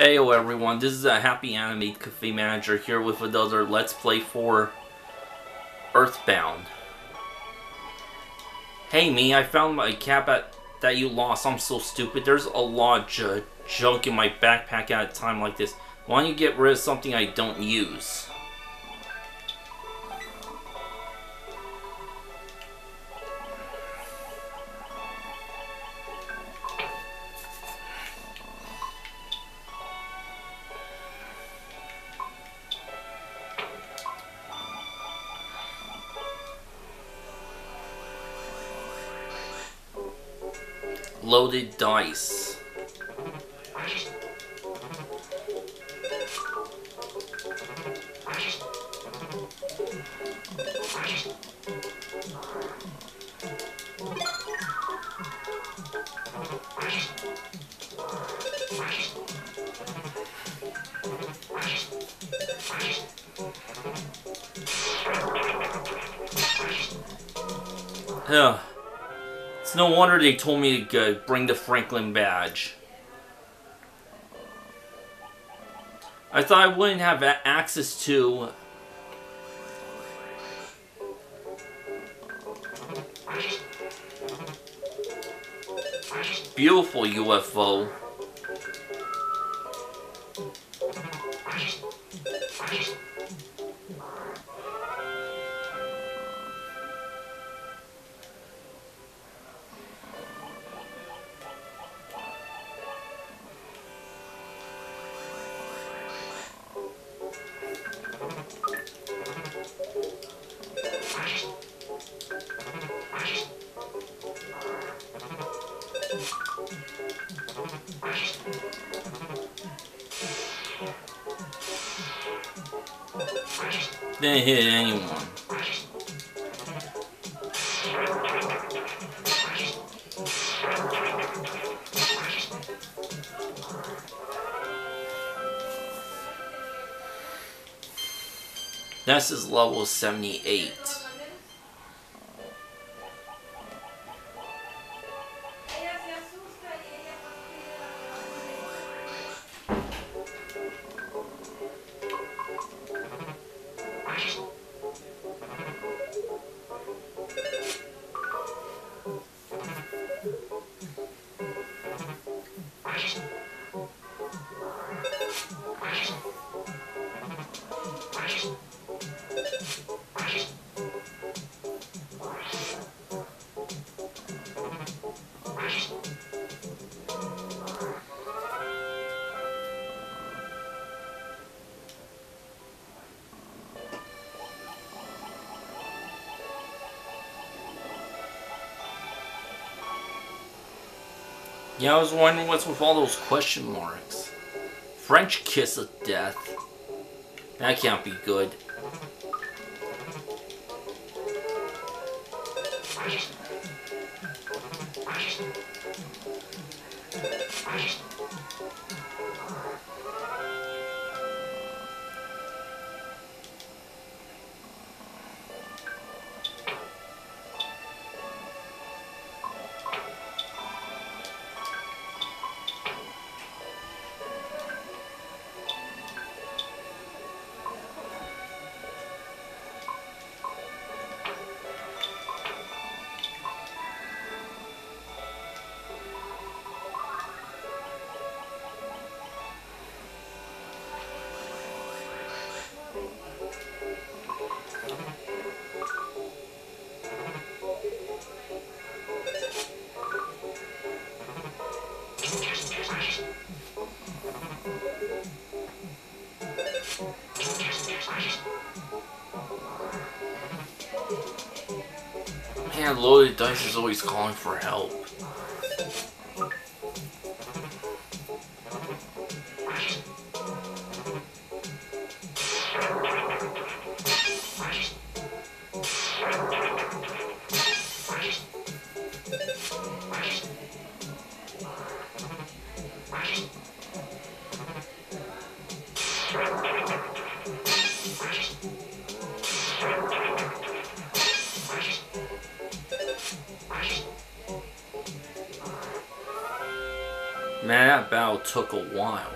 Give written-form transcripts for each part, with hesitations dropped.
Heyo everyone, this is a Happy Animate Cafe Manager here with another Let's Play for Earthbound. Hey me, I found my cap that you lost. I'm so stupid. There's a lot of junk in my backpack at a time like this. Why don't you get rid of something I don't use? Loaded dice. It's no wonder they told me to bring the Franklin badge. I thought I wouldn't have access to... Beautiful UFO. Didn't hit anyone. Ness is level 78. Yeah, I was wondering what's with all those question marks. French kiss of death. That can't be good. Man, Loaded Dice is always calling for help. Man, that battle took a while.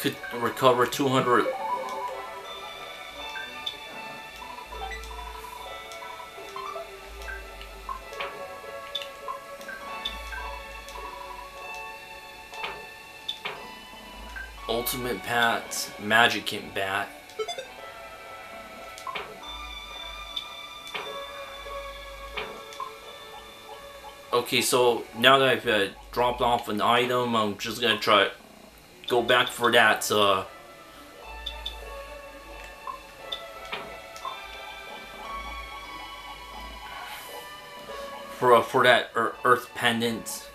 Could recover 200. Ultimate Bat, Magicant Bat. Okay, so now that I've dropped off an item, I'm just gonna try. Go back for that, for that Earth Pendant.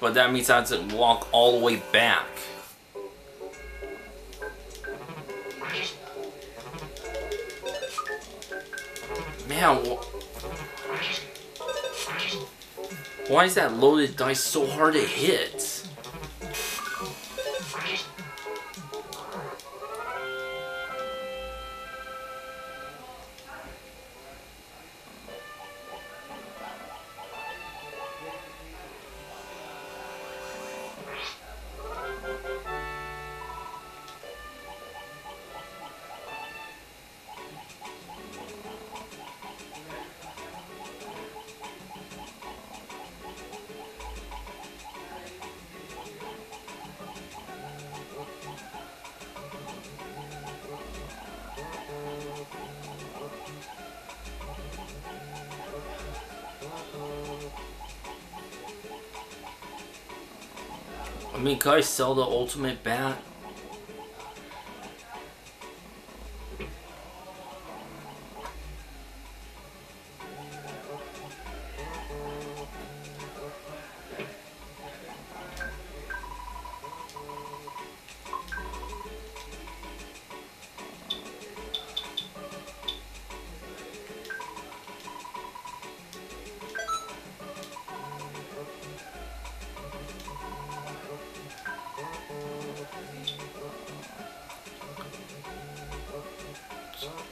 But that means I have to walk all the way back. Man, why is that loaded dice so hard to hit? I mean, can I sell the ultimate bat?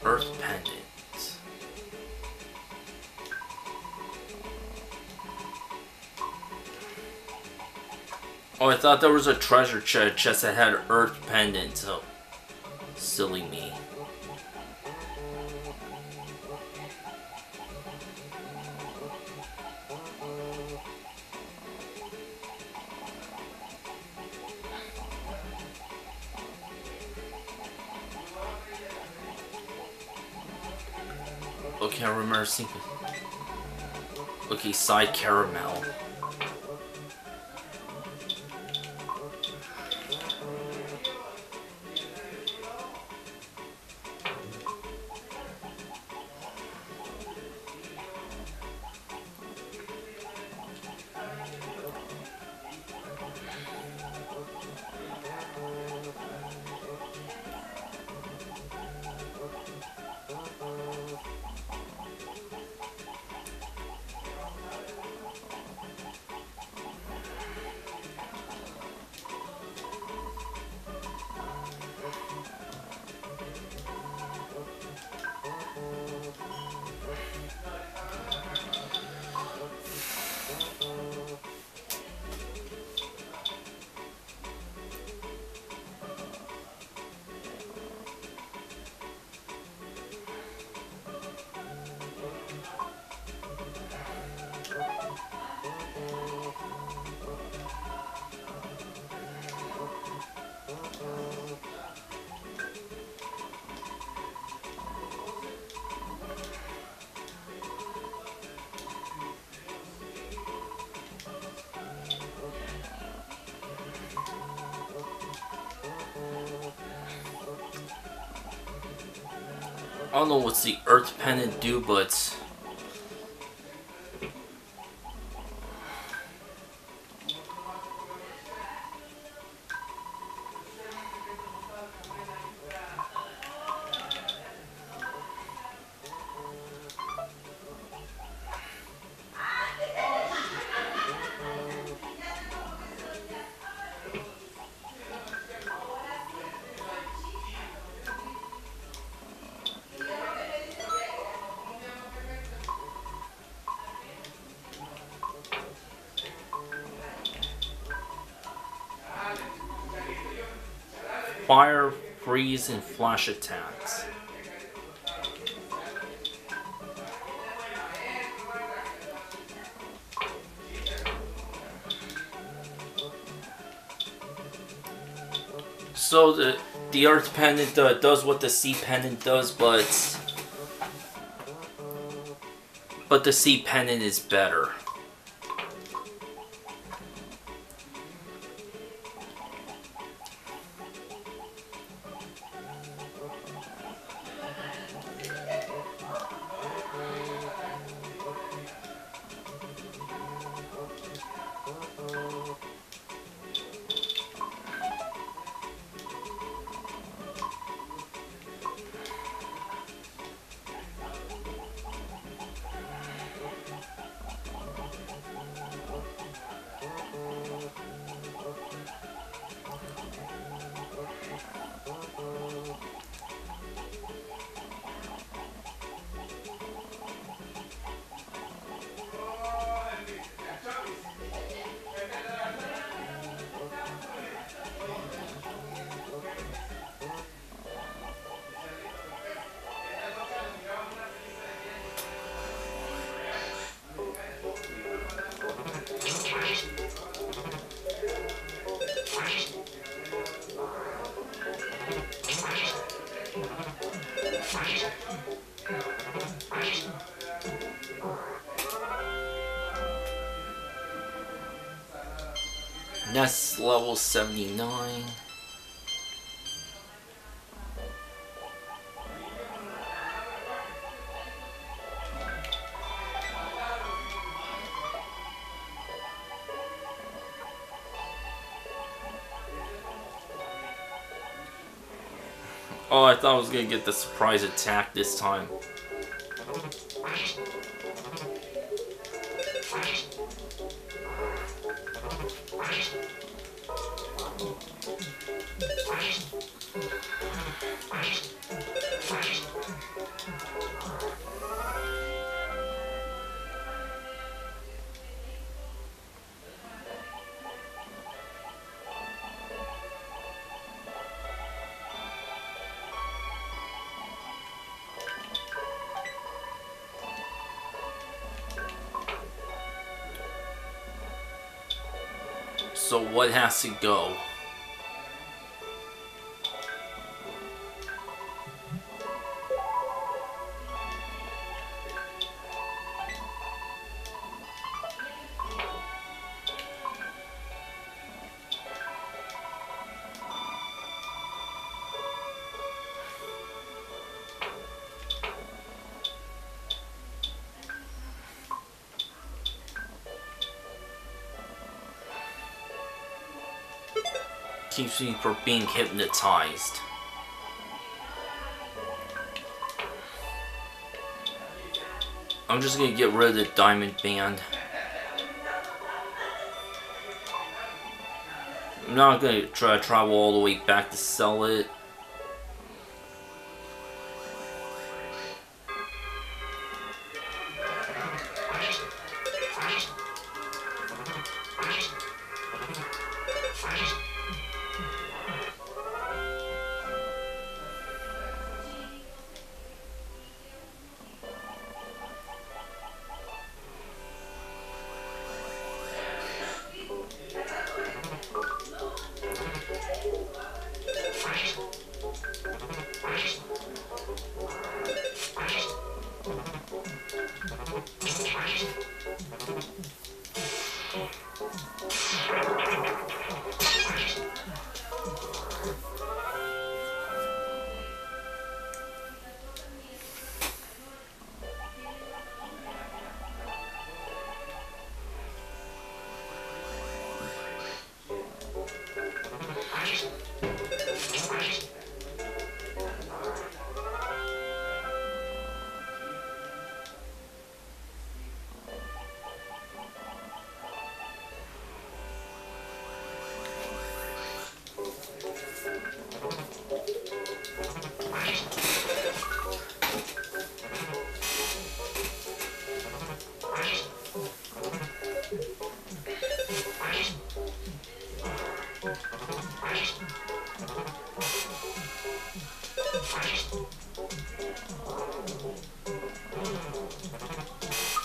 Earth Pendant. Oh, I thought there was a treasure chest that had Earth Pendant, so silly me. Okay, I remember seeing. Okay, side caramel. I don't know what's the Earth Pendant do, but fire, freeze, and flash attacks. So the Earth Pendant does what the Sea Pendant does, but the Sea Pendant is better. Ness level 79. Oh, I thought I was gonna get the surprise attack this time. So what has to go? Keeps me from being hypnotized. I'm just gonna get rid of the diamond band. I'm not gonna try to travel all the way back to sell it.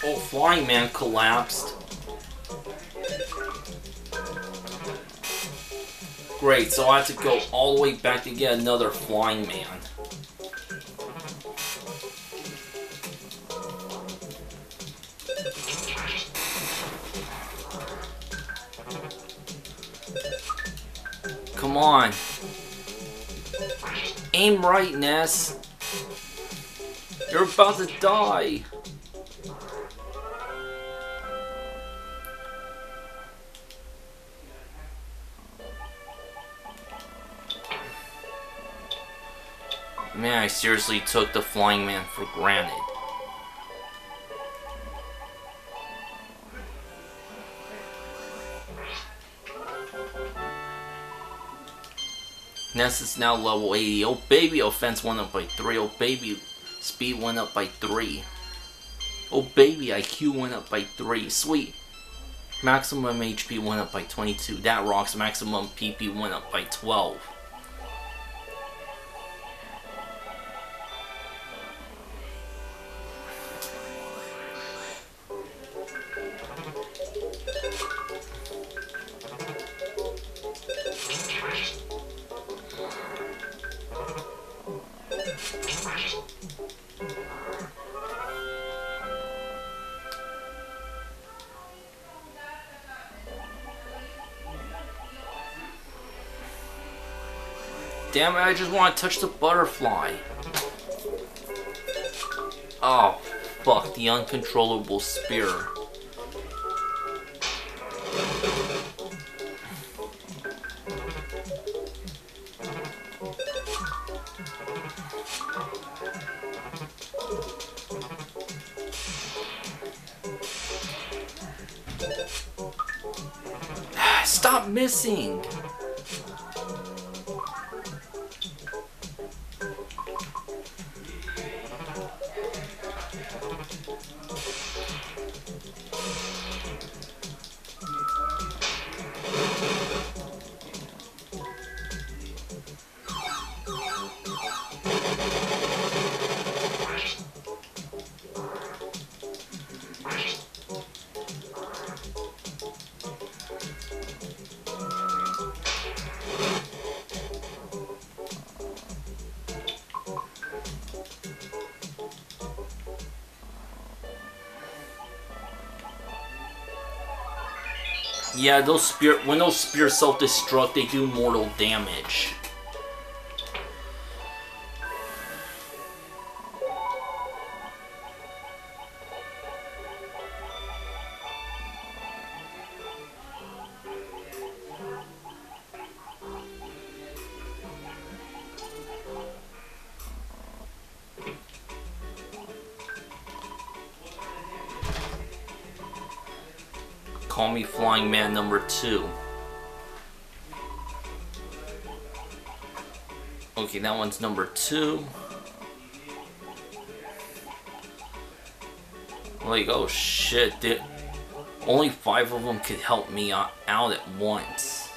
Oh, Flying Man collapsed. Great, so I have to go all the way back to get another Flying Man. Come on. Aim right, Ness. You're about to die. Man, I seriously took the Flying Man for granted. Ness is now level 80. Oh baby, offense went up by 3. Oh baby, speed went up by 3. Oh baby, IQ went up by 3. Sweet. Maximum HP went up by 22. That rocks. Maximum PP went up by 12. Damn it, I just want to touch the butterfly. Oh, fuck, the uncontrollable spear. Stop missing! Yeah, those when those spears self-destruct, they do mortal damage. Call me Flying Man number 2. Okay, that one's number 2. Like, oh shit, dude. Only 5 of them could help me out at once.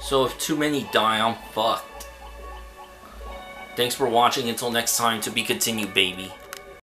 So if too many die, I'm fucked. Thanks for watching. Until next time, to be continued, baby.